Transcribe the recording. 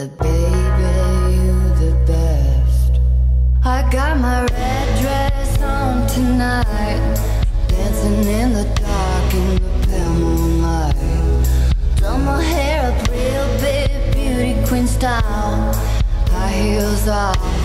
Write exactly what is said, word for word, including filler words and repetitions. the baby, you the best. I got my red dress on tonight, dancing in the dark in the pale moonlight. Done my hair up real big, beauty queen style, high heels off.